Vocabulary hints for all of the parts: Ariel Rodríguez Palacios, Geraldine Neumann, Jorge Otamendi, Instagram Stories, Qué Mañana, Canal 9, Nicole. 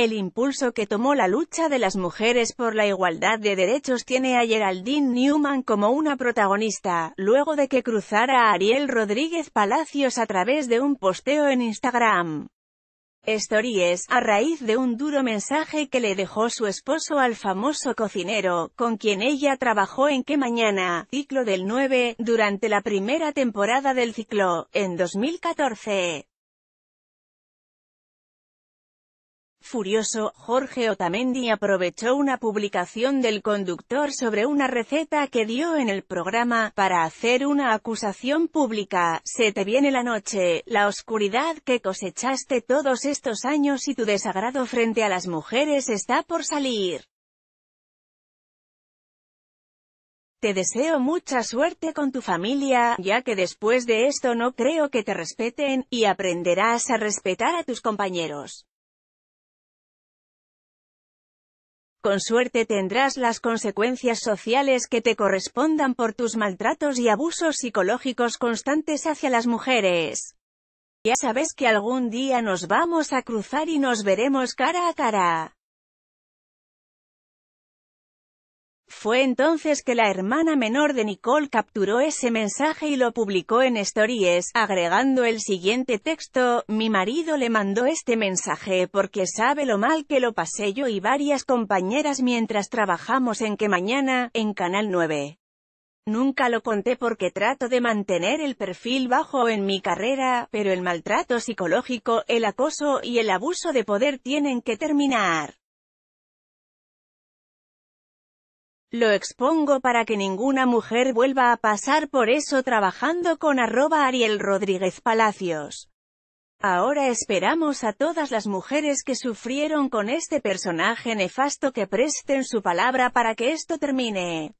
El impulso que tomó la lucha de las mujeres por la igualdad de derechos tiene a Geraldine Neumann como una protagonista, luego de que cruzara a Ariel Rodríguez Palacios a través de un posteo en Instagram Stories, a raíz de un duro mensaje que le dejó su esposo al famoso cocinero, con quien ella trabajó en Qué Mañana, ciclo del 9, durante la primera temporada del ciclo, en 2014. Furioso, Jorge Otamendi aprovechó una publicación del conductor sobre una receta que dio en el programa, para hacer una acusación pública: se te viene la noche, la oscuridad que cosechaste todos estos años y tu desagrado frente a las mujeres está por salir. Te deseo mucha suerte con tu familia, ya que después de esto no creo que te respeten, y aprenderás a respetar a tus compañeros. Con suerte tendrás las consecuencias sociales que te correspondan por tus maltratos y abusos psicológicos constantes hacia las mujeres. Ya sabes que algún día nos vamos a cruzar y nos veremos cara a cara. Fue entonces que la hermana menor de Nicole capturó ese mensaje y lo publicó en Stories, agregando el siguiente texto: mi marido le mandó este mensaje porque sabe lo mal que lo pasé yo y varias compañeras mientras trabajamos en Qué Mañana, en Canal 9. Nunca lo conté porque trato de mantener el perfil bajo en mi carrera, pero el maltrato psicológico, el acoso y el abuso de poder tienen que terminar. Lo expongo para que ninguna mujer vuelva a pasar por eso trabajando con @ArielRodríguezPalacios. Ahora esperamos a todas las mujeres que sufrieron con este personaje nefasto que presten su palabra para que esto termine.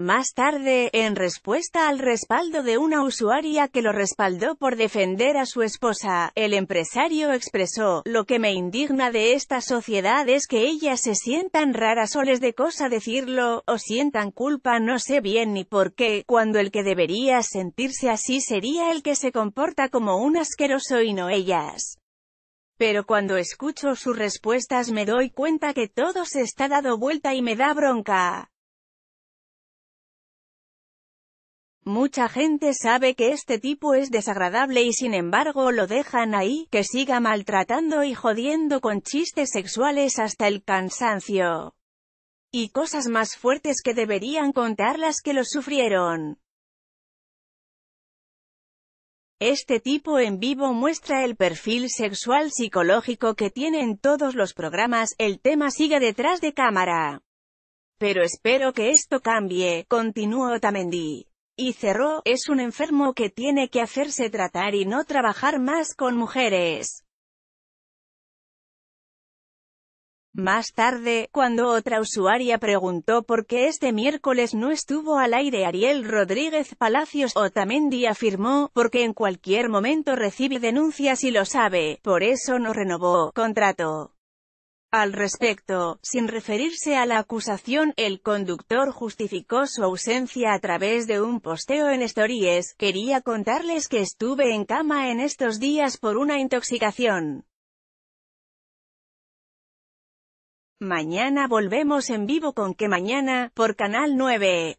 Más tarde, en respuesta al respaldo de una usuaria que lo respaldó por defender a su esposa, el empresario expresó: lo que me indigna de esta sociedad es que ellas se sientan raras o les dé cosa decirlo, o sientan culpa, no sé bien ni por qué, cuando el que debería sentirse así sería el que se comporta como un asqueroso y no ellas. Pero cuando escucho sus respuestas me doy cuenta que todo se está dando vuelta y me da bronca. Mucha gente sabe que este tipo es desagradable y sin embargo lo dejan ahí, que siga maltratando y jodiendo con chistes sexuales hasta el cansancio. Y cosas más fuertes que deberían contar las que lo sufrieron. Este tipo en vivo muestra el perfil sexual psicológico que tiene en todos los programas, el tema sigue detrás de cámara. Pero espero que esto cambie, continuó Otamendi. Y cerró: es un enfermo que tiene que hacerse tratar y no trabajar más con mujeres. Más tarde, cuando otra usuaria preguntó por qué este miércoles no estuvo al aire Ariel Rodríguez Palacios, Otamendi afirmó: porque en cualquier momento recibe denuncias y lo sabe, por eso no renovó contrato. Al respecto, sin referirse a la acusación, el conductor justificó su ausencia a través de un posteo en Stories: quería contarles que estuve en cama en estos días por una intoxicación. Mañana volvemos en vivo con Qué Mañana, por Canal 9.